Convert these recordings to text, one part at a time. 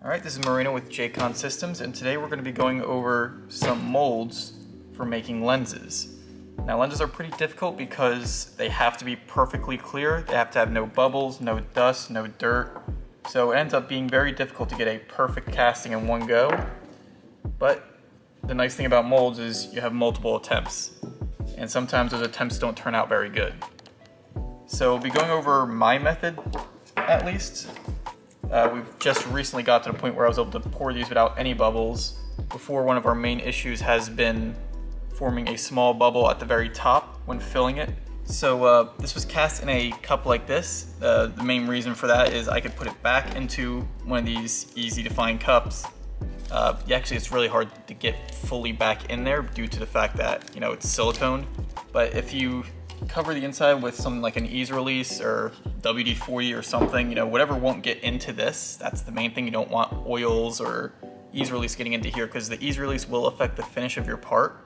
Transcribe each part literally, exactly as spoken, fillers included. Alright, this is Marino with Jaycon Systems, and today we're going to be going over some molds for making lenses. Now, lenses are pretty difficult because they have to be perfectly clear, they have to have no bubbles, no dust, no dirt, so it ends up being very difficult to get a perfect casting in one go. But the nice thing about molds is you have multiple attempts, and sometimes those attempts don't turn out very good. So we'll be going over my method, at least. Uh, we've just recently got to the point where I was able to pour these without any bubbles. Before, one of our main issues has been forming a small bubble at the very top when filling it. So uh, this was cast in a cup like this. Uh, the main reason for that is I could put it back into one of these easy to find cups. Uh, actually, it's really hard to get fully back in there due to the fact that, you know, it's silicone. But if you cover the inside with something like an ease release or W D forty or something, you know, whatever won't get into this. That's the main thing. You don't want oils or ease release getting into here because the ease release will affect the finish of your part.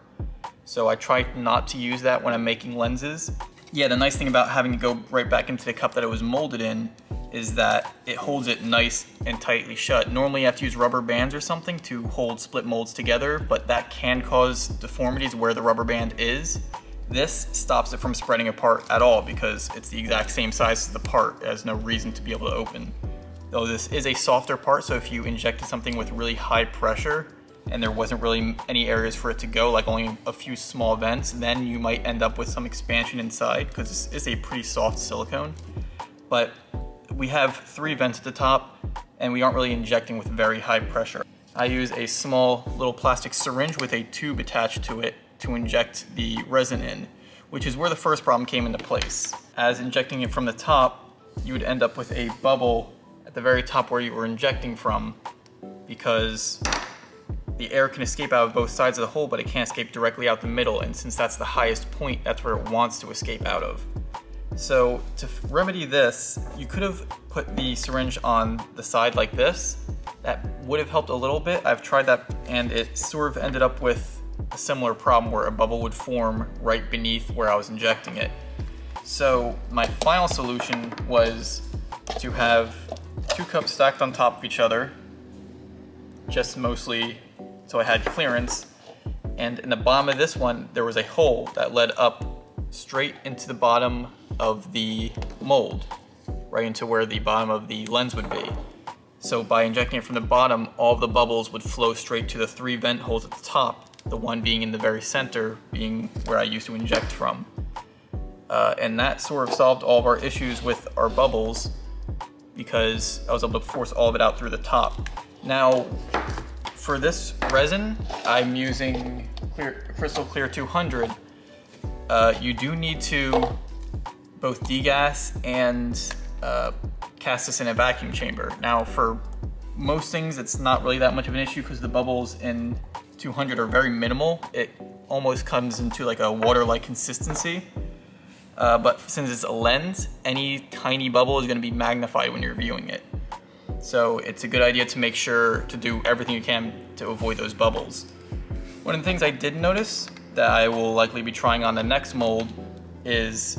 So I try not to use that when I'm making lenses. Yeah, the nice thing about having to go right back into the cup that it was molded in is that it holds it nice and tightly shut. Normally you have to use rubber bands or something to hold split molds together, but that can cause deformities where the rubber band is. This stops it from spreading apart at all because it's the exact same size as the part. There's no reason to be able to open. Though this is a softer part, so if you injected something with really high pressure and there wasn't really any areas for it to go, like only a few small vents, then you might end up with some expansion inside because this is a pretty soft silicone. But we have three vents at the top and we aren't really injecting with very high pressure. I use a small little plastic syringe with a tube attached to it to inject the resin in, which is where the first problem came into place. As injecting it from the top, you would end up with a bubble at the very top where you were injecting from because the air can escape out of both sides of the hole, but it can't escape directly out the middle, and since that's the highest point, that's where it wants to escape out of. So to remedy this, you could have put the syringe on the side like this. That would have helped a little bit. I've tried that and it sort of ended up with a similar problem where a bubble would form right beneath where I was injecting it. So my final solution was to have two cups stacked on top of each other, just mostly so I had clearance. And in the bottom of this one, there was a hole that led up straight into the bottom of the mold, right into where the bottom of the lens would be. So by injecting it from the bottom, all the bubbles would flow straight to the three vent holes at the top, the one being in the very center being where I used to inject from. Uh, and that sort of solved all of our issues with our bubbles because I was able to force all of it out through the top. Now, for this resin, I'm using clear, Crystal Clear two hundred. Uh, you do need to both degas and uh, cast this in a vacuum chamber. Now, for most things, it's not really that much of an issue because the bubbles in two hundred are very minimal. It almost comes into like a water-like consistency. Uh, but since it's a lens, any tiny bubble is gonna be magnified when you're viewing it. So it's a good idea to make sure to do everything you can to avoid those bubbles. One of the things I did notice that I will likely be trying on the next mold is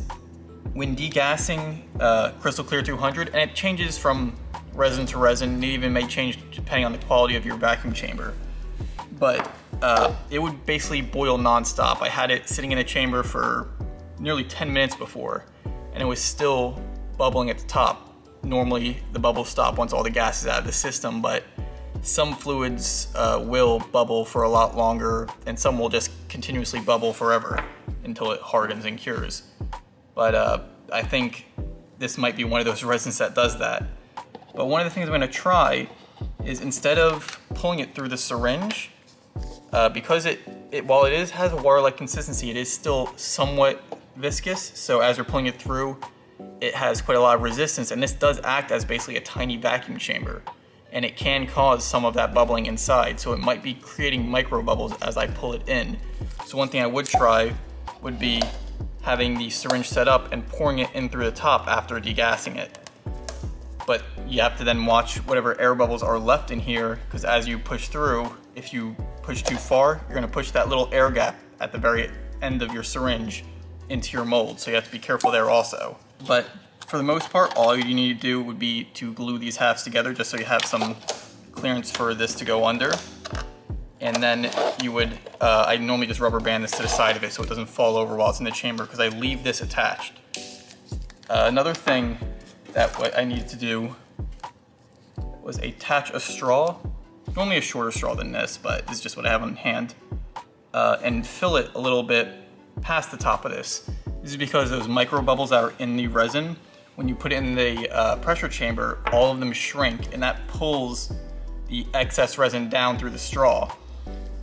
when degassing uh, Crystal Clear two hundred, and it changes from resin to resin, and it even may change depending on the quality of your vacuum chamber. But uh, it would basically boil nonstop. I had it sitting in a chamber for nearly ten minutes before, and it was still bubbling at the top. Normally, the bubbles stop once all the gas is out of the system, but some fluids uh, will bubble for a lot longer, and some will just continuously bubble forever until it hardens and cures. But uh, I think this might be one of those resins that does that. But one of the things I'm gonna try is, instead of pulling it through the syringe, Uh, because it, it, while it is has a water-like consistency, it is still somewhat viscous, so as you're pulling it through, it has quite a lot of resistance, and this does act as basically a tiny vacuum chamber, and it can cause some of that bubbling inside, so it might be creating micro bubbles as I pull it in. So one thing I would try would be having the syringe set up and pouring it in through the top after degassing it. But you have to then watch whatever air bubbles are left in here, because as you push through, if you push too far, you're gonna push that little air gap at the very end of your syringe into your mold. So you have to be careful there also. But for the most part, all you need to do would be to glue these halves together just so you have some clearance for this to go under. And then you would, uh, I normally just rubber band this to the side of it so it doesn't fall over while it's in the chamber because I leave this attached. Uh, another thing that what I needed to do was attach a straw, normally a shorter straw than this, but it's just what I have on hand, uh, and fill it a little bit past the top of this. This is because those micro bubbles that are in the resin, when you put it in the uh, pressure chamber, all of them shrink and that pulls the excess resin down through the straw.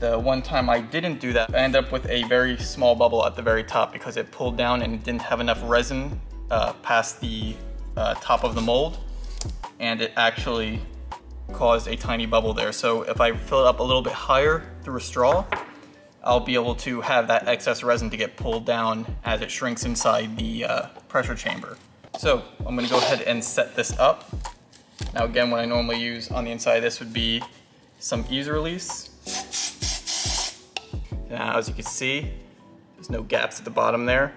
The one time I didn't do that, I ended up with a very small bubble at the very top because it pulled down and it didn't have enough resin uh, past the uh, top of the mold, and it actually caused a tiny bubble there. So if I fill it up a little bit higher through a straw, I'll be able to have that excess resin to get pulled down as it shrinks inside the uh, pressure chamber. So I'm gonna go ahead and set this up. Now again, what I normally use on the inside of this would be some ease release. Now, as you can see, there's no gaps at the bottom there.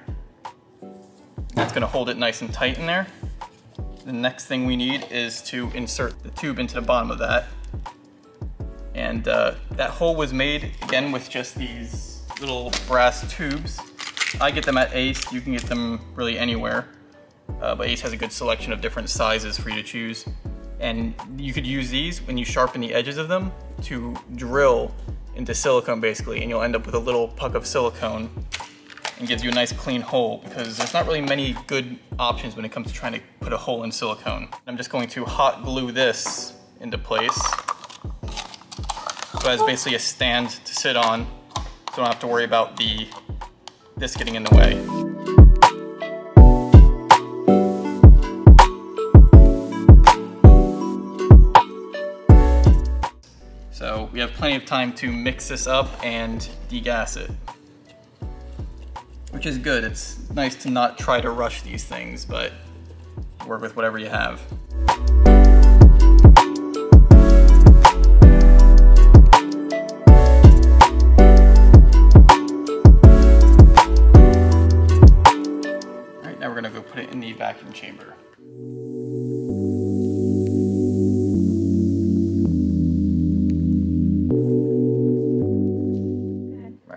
That's gonna hold it nice and tight in there. The next thing we need is to insert the tube into the bottom of that. And uh, that hole was made, again, with just these little brass tubes. I get them at Ace, you can get them really anywhere. Uh, but Ace has a good selection of different sizes for you to choose. And you could use these when you sharpen the edges of them to drill into silicone basically, and you'll end up with a little puck of silicone and gives you a nice clean hole because there's not really many good options when it comes to trying to put a hole in silicone. I'm just going to hot glue this into place. So it has basically a stand to sit on, so I don't have to worry about the this getting in the way. So we have plenty of time to mix this up and degas it, which is good. It's nice to not try to rush these things, but work with whatever you have. All right, now we're gonna go put it in the vacuum chamber.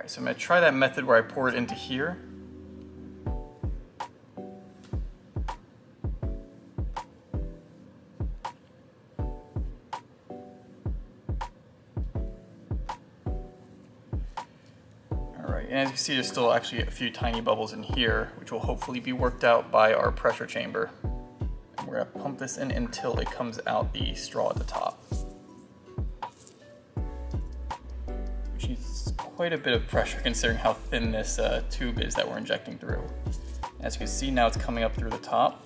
So I'm going to try that method where I pour it into here. Alright, and as you can see, there's still actually a few tiny bubbles in here, which will hopefully be worked out by our pressure chamber. And we're going to pump this in until it comes out the straw at the top. Quite a bit of pressure considering how thin this uh, tube is that we're injecting through. As you can see, now it's coming up through the top.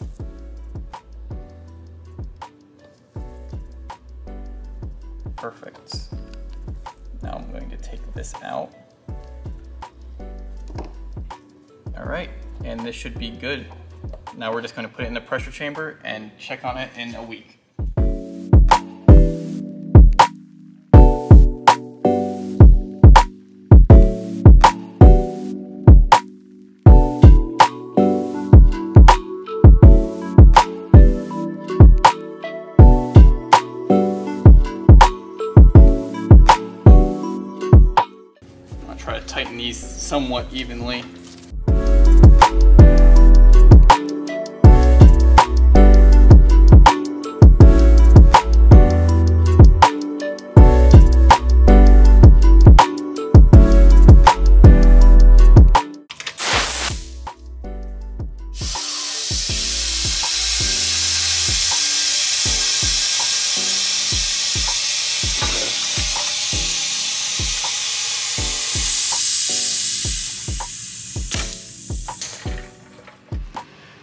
Perfect. Now I'm going to take this out. All right, and this should be good. Now we're just going to put it in the pressure chamber and check on it in a week. Somewhat evenly.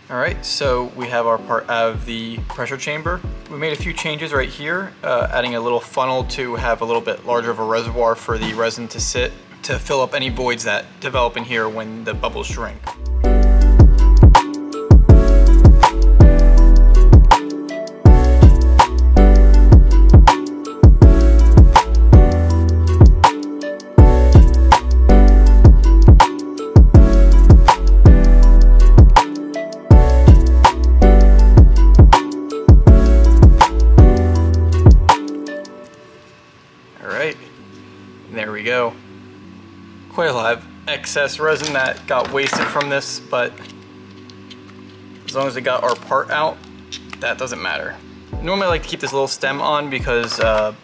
All right, so we have our part out of the pressure chamber. We made a few changes right here, uh, adding a little funnel to have a little bit larger of a reservoir for the resin to sit, to fill up any voids that develop in here when the bubbles shrink. excess resin that got wasted from this, but as long as we got our part out, that doesn't matter. Normally I like to keep this little stem on because uh,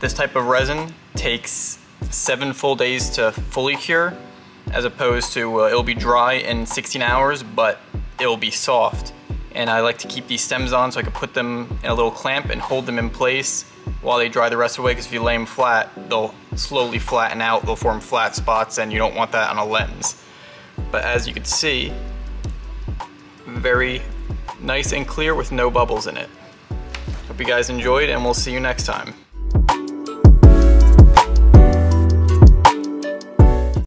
this type of resin takes seven full days to fully cure, as opposed to uh, it'll be dry in sixteen hours, but it'll be soft. And I like to keep these stems on so I can put them in a little clamp and hold them in place while they dry the rest of the way, because if you lay them flat, they'll slowly flatten out, they'll form flat spots, and you don't want that on a lens. But as you can see, very nice and clear with no bubbles in it. Hope you guys enjoyed, and we'll see you next time.